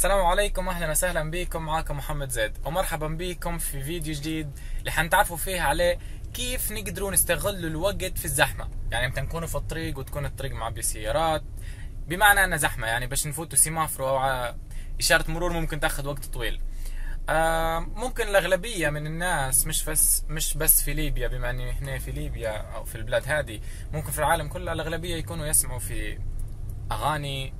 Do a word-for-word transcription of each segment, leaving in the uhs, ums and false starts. السلام عليكم، اهلا وسهلا بكم. معاكم محمد زيد ومرحبا بكم في فيديو جديد اللي حنتعرفوا فيه عليه كيف نقدروا نستغلوا الوقت في الزحمه. يعني امتى نكونوا في الطريق وتكون الطريق معبي سيارات، بمعنى انها زحمه، يعني باش نفوتوا سيمافرو او اشاره مرور ممكن تاخذ وقت طويل. آه ممكن الاغلبيه من الناس، مش بس مش بس في ليبيا، بما اني هنا في ليبيا او في البلاد هذه، ممكن في العالم كله الاغلبيه يكونوا يسمعوا في اغاني،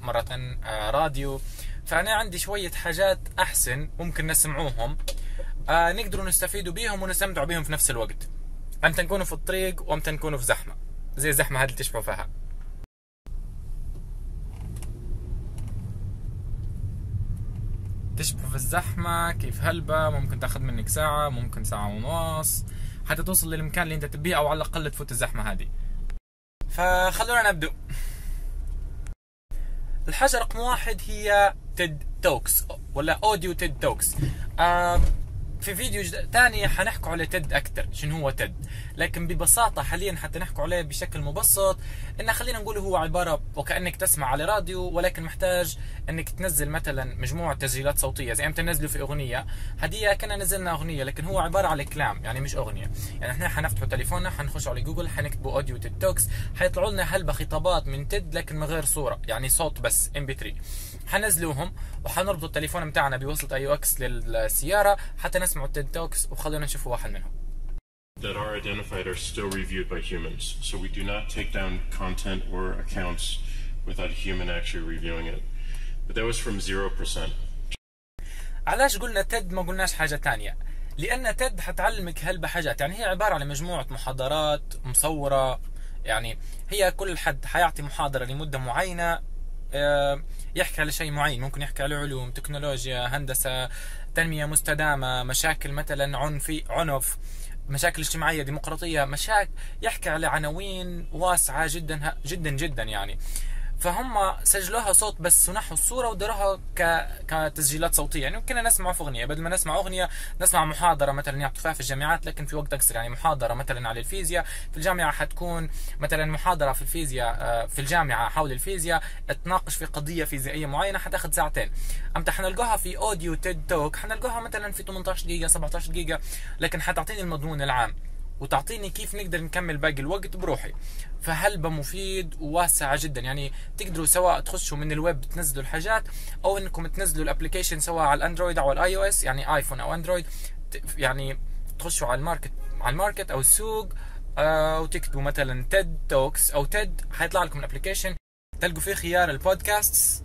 مرات آه راديو. فأنا عندي شوية حاجات أحسن ممكن نسمعوهم، آه نقدروا نستفيدوا بيهم ونستمتعوا بيهم في نفس الوقت، أمتى نكونوا في الطريق وأمتى نكونوا في زحمة زي الزحمة هذه اللي تشبهوا فيها. تشبهوا في الزحمة كيف هلبة، ممكن تاخذ منك ساعة، ممكن ساعة ونص حتى توصل للمكان اللي أنت تبيه، أو على الأقل تفوت الزحمة هذه. فخلونا نبدأ. الحاجة رقم واحد هي تيد توكس، ولا اوديو تيد توكس. آه في فيديو ثاني حنحكوا على تيد اكثر، شنو هو تيد، لكن ببساطه حاليا حتى نحكوا عليه بشكل مبسط، انه خلينا نقول هو عباره وكانك تسمع على راديو، ولكن محتاج انك تنزل مثلا مجموعه تسجيلات صوتيه، زي ما تنزلوا في اغنيه هديه كنا نزلنا اغنيه، لكن هو عباره على كلام يعني مش اغنيه. يعني احنا حنفتحوا تليفوننا، حنخش على جوجل، حنكتبوا اوديو تيد توكس، حيطلعوا لنا هلبة خطابات من تيد لكن من غير صوره، يعني صوت بس ام بي ثلاثة. حنزلوهم وحنربطوا التليفون بتاعنا بوصلة اي او اكس للسياره حتى نسمعوا التيد توكس، وخلونا نشوفوا واحد منهم. That are identified are still reviewed by humans, so we do not take down content or accounts without a human actually reviewing it. But that was from zero percent. علاش قلنا تيد ما قلناش حاجه ثانيه؟ لان تيد حتعلمك هلبة حاجات، يعني هي عباره على مجموعه محاضرات مصوره، يعني هي كل حد حيعطي محاضره لمده معينه يحكي على شيء معين، ممكن يحكي على علوم، تكنولوجيا، هندسة، تنمية مستدامة، مشاكل مثلا عنفي عنف، مشاكل اجتماعية، ديمقراطية، مشاكل، يحكي على عناوين واسعة جدا جدا جدا يعني. فهم سجلوها صوت بس ونحوا الصورة ودروها كتسجيلات صوتية، يعني كنا نسمع في أغنية، بدل ما نسمع أغنية نسمع محاضرة مثلا يعطوها في الجامعات لكن في وقت أقصر. يعني محاضرة مثلا على الفيزياء في الجامعة حتكون مثلا محاضرة في الفيزياء في الجامعة حول الفيزياء، تناقش في قضية فيزيائية معينة، حتاخذ ساعتين. أمتى حنلقاها في أوديو تيد توك؟ حنلقاها مثلا في ثمانية عشر دقيقة، سبعة عشر دقيقة، لكن حتعطيني المضمون العام وتعطيني كيف نقدر نكمل باقي الوقت بروحي. فهلبة مفيد وواسعة جدا، يعني تقدروا سواء تخشوا من الويب تنزلوا الحاجات، او انكم تنزلوا الابلكيشن سواء على الاندرويد او على الاي او اس، يعني ايفون او اندرويد، يعني تخشوا على الماركت على الماركت او السوق آه وتكتبوا مثلا تيد توكس او تيد، حيطلع لكم الابلكيشن تلقوا فيه خيار البودكاست،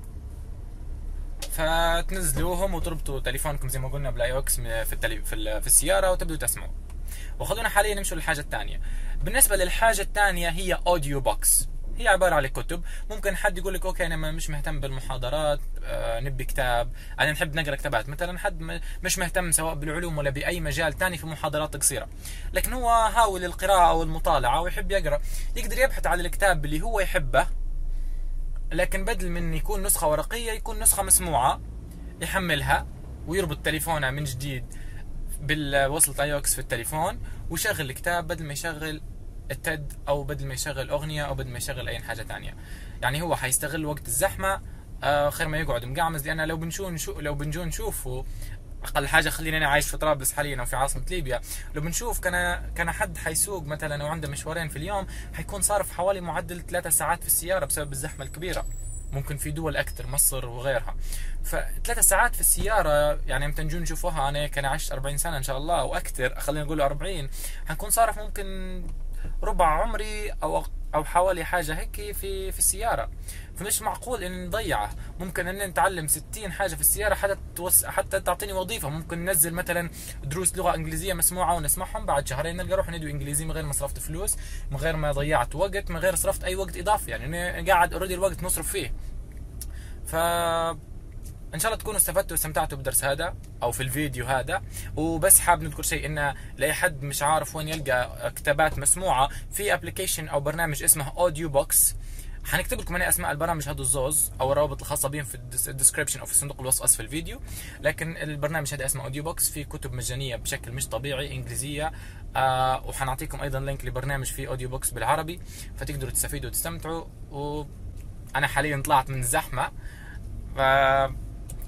فتنزلوهم وتربطوا تليفونكم زي ما قلنا بالاي او اكس في التلي... في, في السيارة وتبدوا تسمعوا. وخلونا حاليا نمشوا للحاجة الثانية. بالنسبة للحاجة الثانية هي اوديو بوكس، هي عبارة على كتب. ممكن حد يقول لك اوكي انا مش مهتم بالمحاضرات، آه نبي كتاب، انا نحب نقرا كتابات مثلا، حد مش مهتم سواء بالعلوم ولا باي مجال ثاني في محاضرات قصيرة، لكن هو هاوي للقراءة او المطالعة ويحب يقرا، يقدر يبحث على الكتاب اللي هو يحبه، لكن بدل من يكون نسخة ورقية يكون نسخة مسموعة، يحملها ويربط تليفونه من جديد بالوصلة اي او اكس في التليفون ويشغل الكتاب، بدل ما يشغل التيد او بدل ما يشغل اغنيه او بدل ما يشغل اي حاجه ثانيه. يعني هو حيستغل وقت الزحمه آه خير ما يقعد مقعمز، لان لو بنشو لو بنجو نشوفه اقل حاجه، خلينا انا عايش في طرابلس حاليا او في عاصمه ليبيا، لو بنشوف كان كان حد حيسوق مثلا وعنده مشوارين في اليوم حيكون صارف حوالي معدل ثلاث ساعات في السياره بسبب الزحمه الكبيره، ممكن في دول اكثر مصر وغيرها. فثلاث ساعات في السياره يعني امتى نجون نشوفوها، انا كان عشت أربعين سنه ان شاء الله او اكثر، خلينا نقول أربعين، حنكون صارف ممكن ربع عمري او او حوالي حاجه هيك في في السياره، فمش معقول ان نضيعه. ممكن ان نتعلم ستين حاجه في السياره حتى توس... حتى تعطيني وظيفه. ممكن ننزل مثلا دروس لغه انجليزيه مسموعه ونسمعهم، بعد شهرين نلقى روح ندوي انجليزي من غير ما صرفت فلوس، من غير ما ضيعت وقت، من غير صرفت اي وقت اضافي، يعني انا قاعد اوريدي الوقت نصرف فيه. ف ان شاء الله تكونوا استفدتوا واستمتعتوا بالدرس هذا او في الفيديو هذا. وبس حاب نذكر شيء، انه لاي حد مش عارف وين يلقى كتابات مسموعه، في ابلكيشن او برنامج اسمه اوديو بوكس، حنكتب لكم انا اسماء البرامج هذو الزوز او الروابط الخاصه بهم في الديسكربشن او في صندوق الوصف اسفل الفيديو. لكن البرنامج هذا اسمه اوديو بوكس، فيه كتب مجانيه بشكل مش طبيعي انجليزيه، آه وحنعطيكم ايضا لينك لبرنامج فيه اوديو بوكس بالعربي، فتقدروا تستفيدوا وتستمتعوا. وانا حاليا طلعت من الزحمه، ف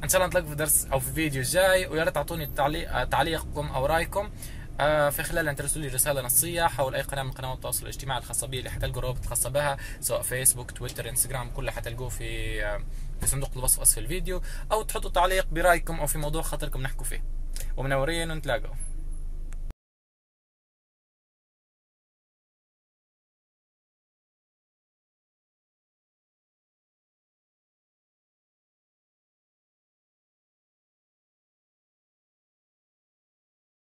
ان شاء الله نتلاقوا في درس او في فيديو جاي، ويا ريت تعطوني تعليق تعليقكم او رايكم في خلال ان ترسلوا لي رساله نصيه حول اي قناه من قنوات التواصل الاجتماعي الخاصه بي، اللي حتلقوا الروابط الخاصه بها سواء فيسبوك، تويتر، انستغرام، كلها حتلقوه في في صندوق الوصف اسفل الفيديو، او تحطوا تعليق برايكم او في موضوع خاطركم نحكوا فيه. ومنورين ونتلاقوا.